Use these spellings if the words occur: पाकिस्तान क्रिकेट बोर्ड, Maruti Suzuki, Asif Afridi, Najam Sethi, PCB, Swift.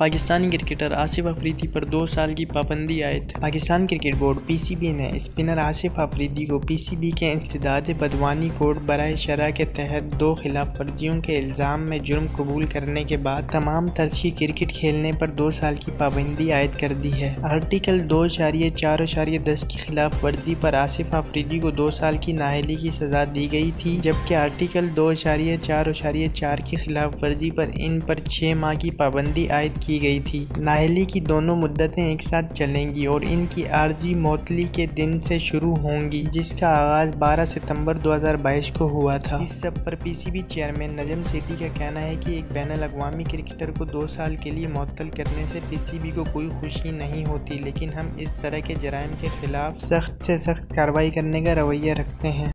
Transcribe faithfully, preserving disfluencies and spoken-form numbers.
Pakistani cricketer Asif Afridi पर दो साल की पाबंदी आयद। पाकिस्तान क्रिकेट बोर्ड पीसीबी ने स्पिनर आसिफ अफरीदी को पीसीबी के इंसदाद बदवानी कोड बराए शरा के तहत दो खिलाफ वर्जियों के इल्ज़ाम में जुर्म कबूल करने के बाद तमाम तर्ज की क्रिकेट खेलने पर दो साल की पाबंदी आयद कर दी है। आर्टिकल दो इशारिये चार इशारिये दस की खिलाफ वर्जी पर आसिफ अफरीदी को दो साल की नाअहली की सजा दी गई थी, जबकि आर्टिकल दो इशारिये चार इशारिये चार की खिलाफ वर्जी पर इन पर छः माह की पाबंदी आयद की गई थी। नाहली की दोनों मुद्दतें एक साथ चलेंगी और इनकी आर्जी मौतली के दिन से शुरू होंगी, जिसका आगाज बारह सितंबर दो हज़ार बाईस को हुआ था। इस सब पर पीसीबी चेयरमैन नजम सेठी का कहना है कि एक बैनुल अक़वामी क्रिकेटर को दो साल के लिए मअतल करने से पीसीबी को कोई खुशी नहीं होती, लेकिन हम इस तरह के जराइम के खिलाफ सख्त से सख्त कार्रवाई करने का रवैया रखते हैं।